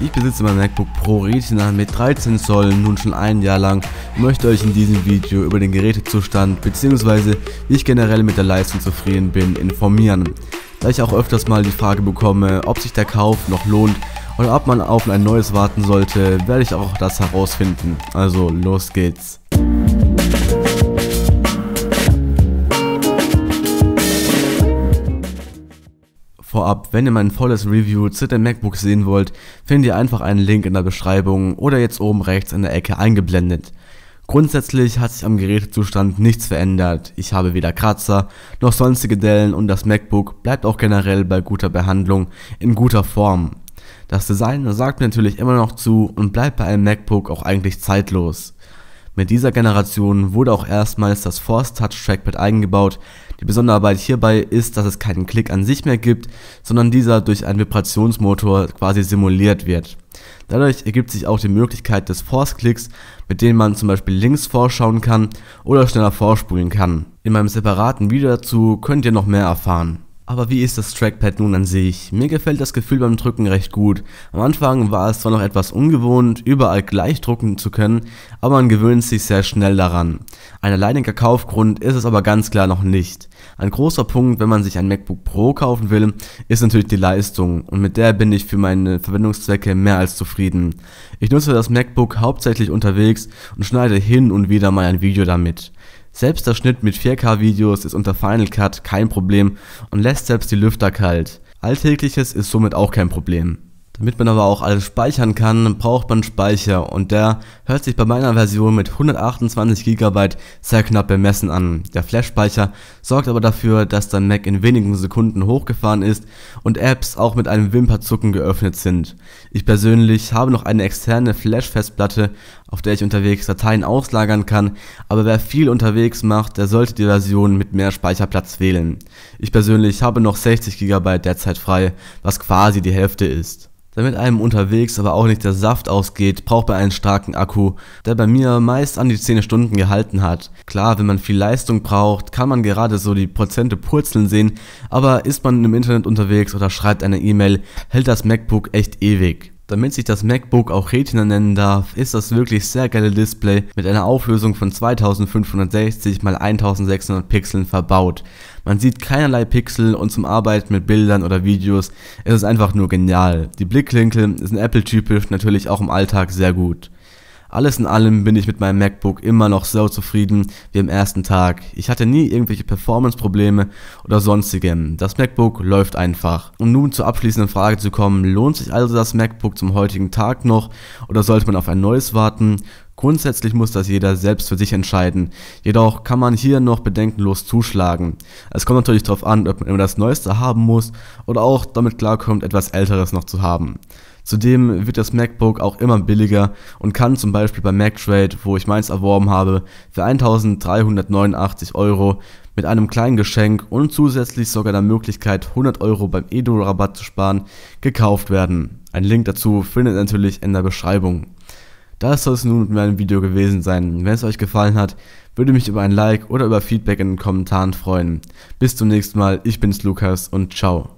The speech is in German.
Ich besitze mein MacBook Pro Retina mit 13 Zoll nun schon ein Jahr lang und möchte euch in diesem Video über den Gerätezustand bzw. wie ich generell mit der Leistung zufrieden bin informieren. Da ich auch öfters mal die Frage bekomme, ob sich der Kauf noch lohnt oder ob man auf ein neues warten sollte, werde ich auch das herausfinden. Also los geht's. Vorab, wenn ihr mein volles Review zu dem MacBook sehen wollt, findet ihr einfach einen Link in der Beschreibung oder jetzt oben rechts in der Ecke eingeblendet. Grundsätzlich hat sich am Gerätezustand nichts verändert. Ich habe weder Kratzer noch sonstige Dellen und das MacBook bleibt auch generell bei guter Behandlung in guter Form. Das Design sagt mir natürlich immer noch zu und bleibt bei einem MacBook auch eigentlich zeitlos. Mit dieser Generation wurde auch erstmals das Force-Touch-Trackpad eingebaut. Die Besonderheit hierbei ist, dass es keinen Klick an sich mehr gibt, sondern dieser durch einen Vibrationsmotor quasi simuliert wird. Dadurch ergibt sich auch die Möglichkeit des Force-Clicks, mit denen man zum Beispiel links vorschauen kann oder schneller vorspulen kann. In meinem separaten Video dazu könnt ihr noch mehr erfahren. Aber wie ist das Trackpad nun an sich? Mir gefällt das Gefühl beim Drücken recht gut. Am Anfang war es zwar noch etwas ungewohnt, überall gleich drucken zu können, aber man gewöhnt sich sehr schnell daran. Ein alleiniger Kaufgrund ist es aber ganz klar noch nicht. Ein großer Punkt, wenn man sich ein MacBook Pro kaufen will, ist natürlich die Leistung und mit der bin ich für meine Verwendungszwecke mehr als zufrieden. Ich nutze das MacBook hauptsächlich unterwegs und schneide hin und wieder mal ein Video damit. Selbst der Schnitt mit 4K-Videos ist unter Final Cut kein Problem und lässt selbst die Lüfter kalt. Alltägliches ist somit auch kein Problem. Damit man aber auch alles speichern kann, braucht man Speicher und der hört sich bei meiner Version mit 128 GB sehr knapp bemessen an. Der Flash-Speicher sorgt aber dafür, dass der Mac in wenigen Sekunden hochgefahren ist und Apps auch mit einem Wimpernzucken geöffnet sind. Ich persönlich habe noch eine externe Flash-Festplatte, auf der ich unterwegs Dateien auslagern kann, aber wer viel unterwegs macht, der sollte die Version mit mehr Speicherplatz wählen. Ich persönlich habe noch 60 GB derzeit frei, was quasi die Hälfte ist. Damit einem unterwegs aber auch nicht der Saft ausgeht, braucht man einen starken Akku, der bei mir meist an die 10 Stunden gehalten hat. Klar, wenn man viel Leistung braucht, kann man gerade so die Prozente purzeln sehen, aber ist man im Internet unterwegs oder schreibt eine E-Mail, hält das MacBook echt ewig. Damit sich das MacBook auch Retina nennen darf, ist das wirklich sehr geile Display mit einer Auflösung von 2560 x 1600 Pixeln verbaut. Man sieht keinerlei Pixel und zum Arbeiten mit Bildern oder Videos ist es einfach nur genial. Die Blickwinkel sind Apple-typisch, natürlich auch im Alltag sehr gut. Alles in allem bin ich mit meinem MacBook immer noch so zufrieden wie am ersten Tag. Ich hatte nie irgendwelche Performance-Probleme oder sonstigem. Das MacBook läuft einfach. Um nun zur abschließenden Frage zu kommen, lohnt sich also das MacBook zum heutigen Tag noch oder sollte man auf ein neues warten? Grundsätzlich muss das jeder selbst für sich entscheiden, jedoch kann man hier noch bedenkenlos zuschlagen. Es kommt natürlich darauf an, ob man immer das Neueste haben muss oder auch damit klarkommt, etwas Älteres noch zu haben. Zudem wird das MacBook auch immer billiger und kann zum Beispiel bei MacTrade, wo ich meins erworben habe, für 1.389 € mit einem kleinen Geschenk und zusätzlich sogar der Möglichkeit 100 € beim E-Dollar-Rabatt zu sparen, gekauft werden. Ein Link dazu findet ihr natürlich in der Beschreibung. Das soll es nun mit meinem Video gewesen sein. Wenn es euch gefallen hat, würde mich über ein Like oder über Feedback in den Kommentaren freuen. Bis zum nächsten Mal, ich bin's Lukas und ciao.